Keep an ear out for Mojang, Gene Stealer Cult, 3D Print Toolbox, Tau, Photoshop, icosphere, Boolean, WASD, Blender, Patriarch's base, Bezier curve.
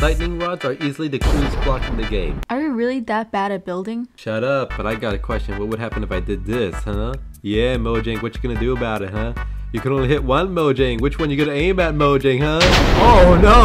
Lightning rods are easily the coolest block in the game. Are you really that bad at building? Shut up, but I got a question. What would happen if I did this, huh? Yeah, Mojang, what you gonna do about it, huh? You can only hit one, Mojang. Which one you gonna aim at, Mojang, huh? Oh no!